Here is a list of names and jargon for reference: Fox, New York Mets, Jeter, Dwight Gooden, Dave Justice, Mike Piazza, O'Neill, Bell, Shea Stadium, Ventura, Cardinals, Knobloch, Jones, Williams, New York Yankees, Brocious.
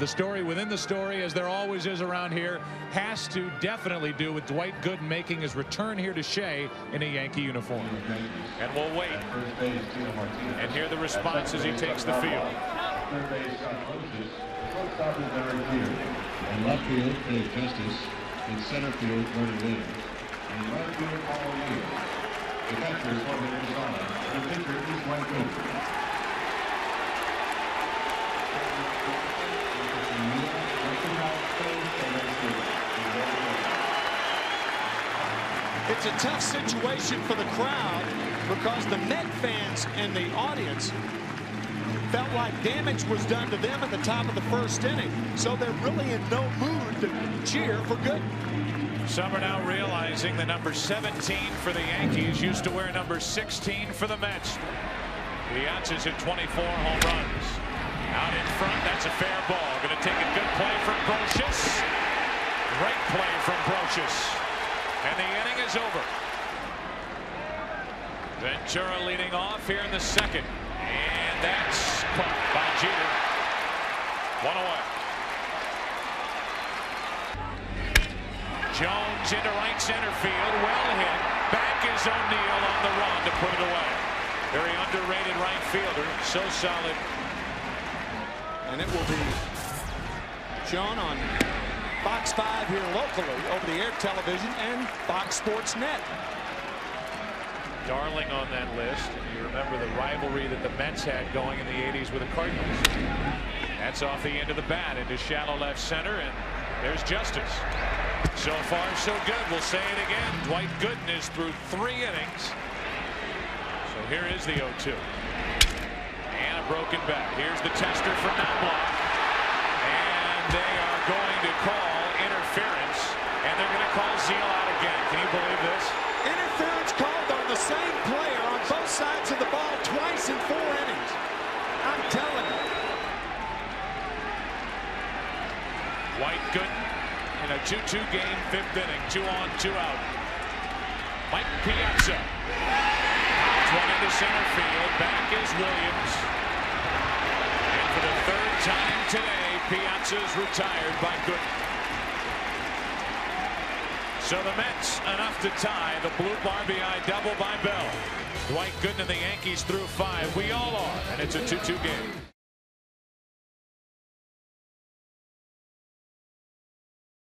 The story within the story, as there always is around here, has to definitely do with Dwight Gooden making his return here to Shea in a Yankee uniform. And we'll wait and hear the response as he takes the field. And left field, Dave Justice. In center field, Vernon Williams. And right field, Paul O'Neill. The catcher is from Arizona. The pitcher is Dwight Gooden. It's a tough situation for the crowd because the Met fans in the audience felt like damage was done to them at the top of the first inning, so they're really in no mood to cheer for Gooden. Some are now realizing the number 17 for the Yankees used to wear number 16 for the Mets. Piazza's hit 24 home runs. Out in front, that's a fair ball. Going to take a good play from Brocious. Great play from Brocious. And the inning is over. Ventura leading off here in the second. And that's caught by Jeter. One away. Jones into right center field. Well hit. Back is O'Neill on the run to put it away. Very underrated right fielder. So solid. And it will be shown on Fox 5 here locally, over-the-air television, and Fox Sports Net. Darling on that list. And you remember the rivalry that the Mets had going in the 80s with the Cardinals. That's off the end of the bat into shallow left center, and there's Justice. So far, so good. We'll say it again. Dwight Gooden is through 3 innings. So here is the 0-2. And a broken bat. Here's the tester for Knobloch. And they are going to call interference, and they're going to call Zeal out again. Can you believe this? Interference called on the same player on both sides of the ball twice in 4 innings. I'm telling you. Dwight Gooden in a 2-2 game, 5th inning, 2 on, 2 out. Mike Piazza. Pops one into center field. Back is Williams. And for the 3rd time today, Piazza is retired by Gooden. So the Mets enough to tie the bloop RBI double by Bell. Dwight Gooden and the Yankees through 5. We all are, and it's a 2-2 game.